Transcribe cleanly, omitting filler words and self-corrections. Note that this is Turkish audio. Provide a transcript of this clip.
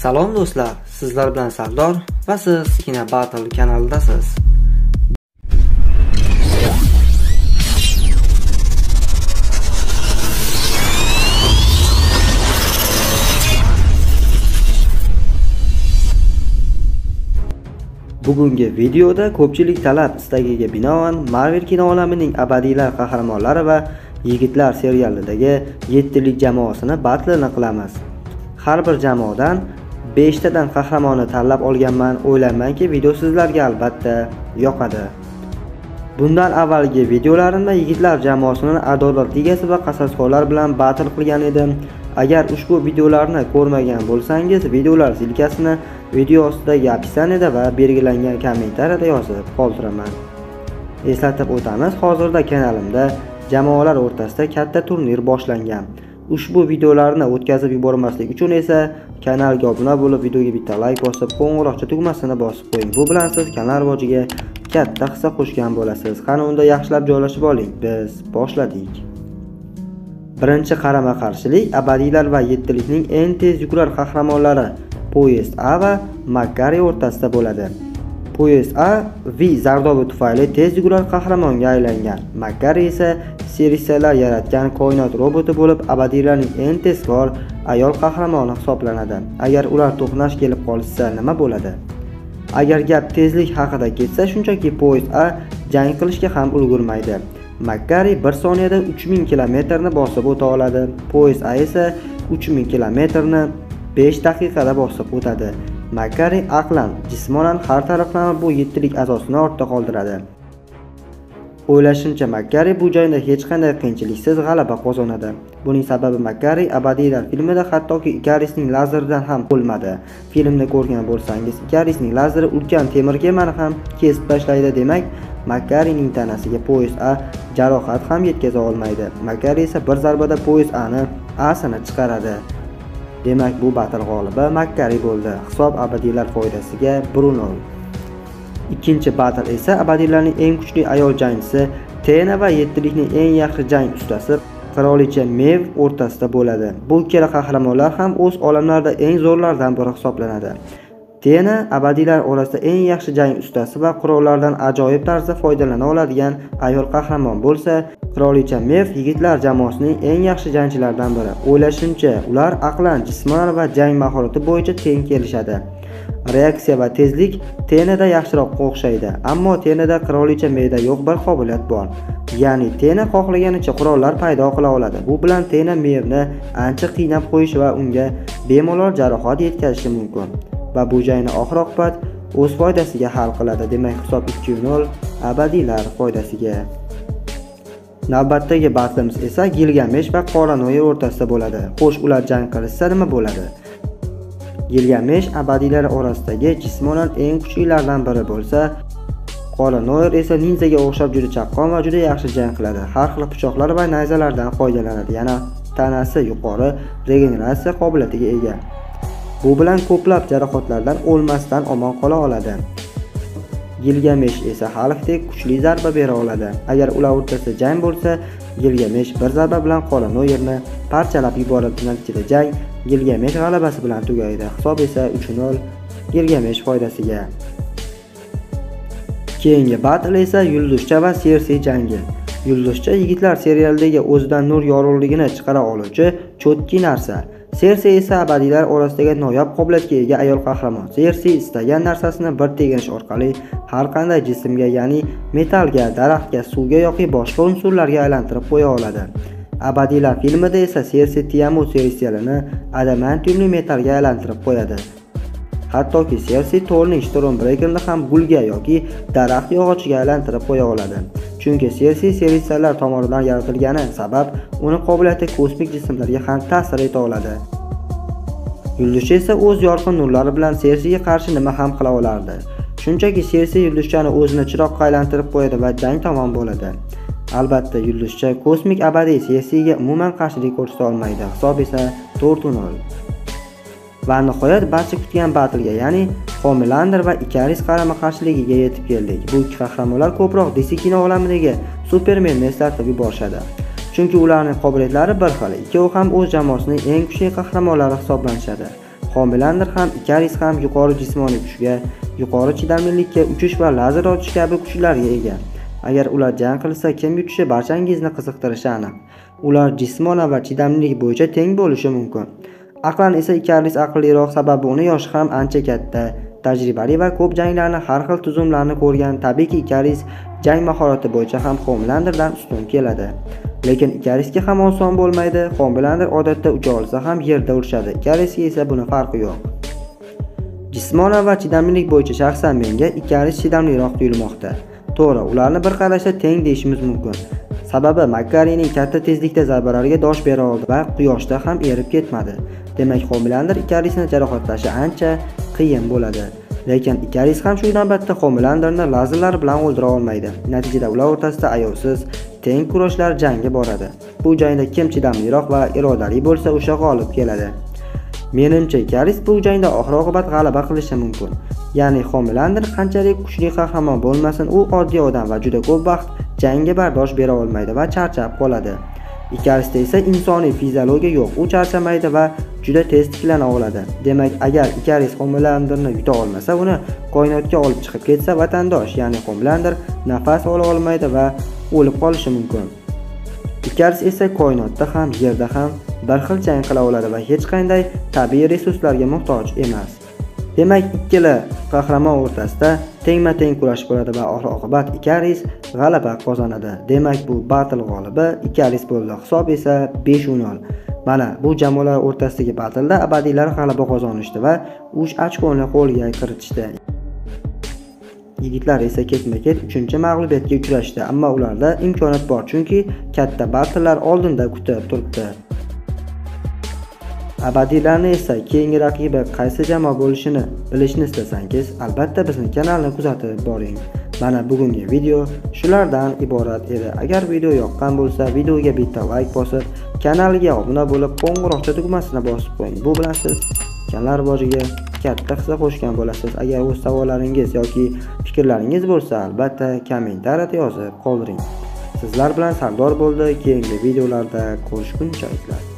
Salom do'stlar, sizlar bilan Sardor va siz Kino Battle kanalidasiz. Bugungi videoda ko'pchilik talab istagiga binoan Marvel kino olamining abadiylar qahramonlari va yigitlar serialidagi 7lik jamoasini batlini qilamiz. Har bir jamoadan 5 tadan qahramonni tanlab olganman, o'ylaymanki video sizlarga albatta yoqadi. Bundan avvalgi videolarimda yigitlar jamoasini Adolat ligasi va qasasxo'rlar bilan battle qilgan edim. Agar ushbu videolarni ko'rmagan bo'lsangiz, videolar silkasini video ostidagi opsiyanida va belgilangan kommentariyada yozib qoldiraman. Eslatib o'tamiz, hozirda kanalimda jamoalar o'rtasida katta turnir boshlangan. Ushbu videolarni o'tkazib yubormaslik uchun esa kanalga obuna bo'lib, videoga bitta like bosib, qo'ng'iroqcha tugmasini bosib qo'ying. Bu bilan siz kanal rivojiga katta hissa qo'shgan bo'lasiz. Qani unda yaxshilab joylashib oling. Biz boshladik. Birinchi qarama-qarshilik abadiylar va 7likning eng tez yugurar qahramonlari Poyezd A va Makari o'rtasida bo'ladi. Poyezd A V zardobi tufayli tez yugurar qahramonga aylangan. Makari esa seriyalar yaratgan koinot roboti bo'lib, abadiylarning eng tezkor ayol qahramoni hisoblanadi. Agar ular to'qnash kelib qolsa nima bo'ladi? Agar gap tezlik haqida ketsa, shunchaki Poyezd A jang qilishga ham ulgurmaydi. Makari 1 soniyada 3000 kilometrni bosib o'ta oladi. Poyezd A esa 3000 kilometrni 5 daqiqada bosib o'tadi. Makari aqlan, jismonan har taraflama bu 7lik asosini ortda qoldiradi. O'ylashimcha Makari bu joyda hech qanday qiyinchiliksiz g'alaba qozonadi. Buning sababi Makari abadiylar filmida hattoki Ikarisning lazeridan ham qolmadi. Filmni ko'rgan bo'lsangiz, Ikarisning lazeri ulkan temir kemani ham kesib tashlaydi. Demak, Makarining tanasiga Poyezd A jarohat ham yetkaza olmaydi. Makari esa bir zarbada Poyezd A'sini chiqaradi. Demak, bu battle g'olibi Makari bo'ldi. Hisob abadiylar foydasiga 1-0. Ikkinchi battle esa abadiylarning eng kuchli ayol jangchisi Tena va 7likning eng yaxshi jang ustasi Qirolicha Mev o'rtasida bo'ladi. Bu ikkala qahramonlar ham o'z olamlarida eng zo'rlardan biri hisoblanadi. Tena abadiylar orasida eng yaxshi jang ustasi va qurollardan ajoyib tarzda foydalana oladigan ayol qahramon bo'lsa, Qirolicha Mev yigitlar jamoasining eng yaxshi jangchilaridan biri. O'ylashimcha, ular aqlan, jismonan va jang mahorati bo'yicha teng kelishadi. Reaksiya va tezlik Tenada yaxshiroq o'xshaydi, ammo Tenada Qirolicha Mevda yo'q bir qobiliyat bor. Ya'ni Tena xohlaganicha qurollar paydo qila oladi. Bu bilan Tena Mevni ancha qiynab qo'yish va unga bemalol jarohat yetkazishi mumkin. Va bu jangni oxir-oqibat o'z foydasiga hal qiladi. Demak, hisob 2-0 abadiylar foydasiga. Navbatdagi battlimiz esa Gilgamesh va Qora Noya o'rtasida bo'ladi. Xo'sh, ular jang qilsa nima bo'ladi? Gilgamesh abadiylar orasidagi jismonan eng kuchlilardan biri bo'lsa, Qora Noya esa ninjaga o'xshab juda chaqqon va juda yaxshi jang qiladi. Har xil pichoqlar va nayzalardan foydalanadi. Yana tanasi yuqori regeneratsiya qobiliyatiga ega. Bu bilan ko'plab jarohatlardan o'lmasdan omon qola oladi. Gilgamesh esa xalqdek kuchli zarba bera oladi. Agar ular o'rtasida jang bo'lsa, Gilgamesh bir zarba bilan Qora Noyerni parchalab yuborib, natijada jang Gilgamesh g'alabasi bilan tugaydi. Hisob esa 3-0 Gilgamesh foydasiga. Keyingi battle esa Yulduzcha va Cersei jangi. Yulduzcha yigitlar serialidagi o'zidan nur yorug'ligini chiqara oluvchi cho'tki narsa. Cersei esa abadiylar orasidagi noyob qobiliyatga ega ayol qahramon. Cersei istagan narsasini bir teginish orqali har qanday jismga, ya'ni metalga, daraxtga, suvga yoki boshqa unsurlarga aylantirib qo'ya oladi. Abadiylar filmida esa Cersei Tiamut serialini adamantiumli metalga aylantirib qo'yadi. Hattoki Cersei Thorning Stormbreaker'ni ham gulga yoki daraxt yog'ochiga aylantirib qo'ya oladi. Chunki Cersei seriyalar tomonidan yaratilgani sabab uni qobiliyati kosmik jismlarga ham ta'sir eta oladi. Yulduzcha esa o'z yorqin nurlari bilan Cerseiga qarshi nima ham qila olardi. Shunchaki Cersei Yulduzchani o'zini chiroqqa aylantirib qo'yadi va jang tamom bo'ladi. Albatta, Yulduzcha kosmik abadiy Cerseiga umuman qarshilik ko'rsata olmaydi. Hisob esa 4-0. Va nihoyat barcha kutgan battle'ga, ya'ni Homelander va Ikaris qarama-qarshiligiga yetib keldik. Bu ikki qahramonlar ko'proq DC kino olamidagi Supermanni eslatib yuborishadi. Chunki ularning qobiliyatlari bir xil. Ikkovi ham o'z jamoasining eng kuchli qahramonlari hisoblanishadi. Homilalar ham, Ikaris ham yuqori jismoniy kuchga, yuqori chidamlilikka, uchish va lazer otish kabi kuchlarga ega. Agar ular jang qilsa, kim yutishi barchangizni qiziqtirishi aniq. Ular jismonan va chidamlilik bo'yicha teng bo'lishi mumkin. Aqlan esa Ikaris aqlliroq, sababi uni yoshi ham ancha katta, tajribali va ko'p janglarni, har xil tuzumlarni ko'rgan. Tabiiyki Ikaris jang mahorati bo'yicha ham Homilanderdan ustun keladi. Lekin Ikarisga ham oson bo'lmaydi. Homlander odatda ucha olsa ham yerda urishadi. Ikarisga esa buni farqi yo'q. Jismonan va chidamlilik bo'yicha shaxsan menga Ikaris chidamliroq tuyulmoqda. To'g'ri, ularni bir qarashda teng deyishimiz mumkin. Sababi Makarining katta tezlikda zarbalarga dosh bera oldi va quyoshda ham erib ketmadi. Demak, Homilander Ikarisni jarohatlashi ancha qiyin bo'ladi. Lekin Ikaris ham shu navbatda Homilanderni lazerlar bilan o'ldira olmaydi. Natijada ular o'rtasida ayovsiz teng kurashlar jangga boradi. Bu jangda kim chidamliroq va irodali bo'lsa, o'sha g'olib keladi. Menimcha Ikaris bu jangda oxir-oqibat g'alaba qilishi mumkin. Ya'ni Homilander qanchalik kuchli qahramon bo'lmasin, u oddiy odam va juda ko'p vaqt jangga bardosh bera olmaydi va charchab qoladi. Ikarisda esa insoniy fiziologiya yo'q, u charchamaydi va juda tez tiklana oladi. Demak, agar Ikaris Homilanderni yuta olmasa, uni koinotga olib chiqib ketsa, vatandosh, ya'ni Homilander nafas ola olmaydi va o'lib qolishi mumkin. Ikaris esa koinotda ham, yerda ham bir xil jang qila oladi va hech qanday tabiiy resurslarga muhtoj emas. Demak, ikkala qahramon o'rtasida tengma-teng kurash bo'ladi va oxir-oqibat Ikaris g'alaba qozonadi. Demak, bu battle g'olibi Ikaris bo'ldi. Hisob esa 5-0. Mana bu jamoalar o'rtasidagi battleda abadiylar g'alaba qozonishdi va 3 ochkoni qo'lga kiritishdi. Yigitlar esa ketma-ket 3-chi mag'lubiyatga uchrashdi, ammo ularda imkoniyat bor, chunki katta battlelar oldinda kutib turibdi. Abadiylarni esa keyingi raqibi qaysi jamoa bo'lishini bilishni istasangiz, albatta bizning kanalni kuzatib boring. Mana bugungi video shulardan iborat edi. Agar video yoqqan bo'lsa, videoga bitta like bosib, kanalga obuna bo'lib, qo'ng'iroqcha tugmasini bosib qo'ying. Bu bilan siz kanal rivojiga katta hissa qo'shgan bo'lasiz. Agar o'z savollaringiz yoki fikrlaringiz bo'lsa, albatta kommentariyada yozib qoldiring. Sizlar bilan Sardor bo'ldi. Keyingi videolarda ko'rishguncha.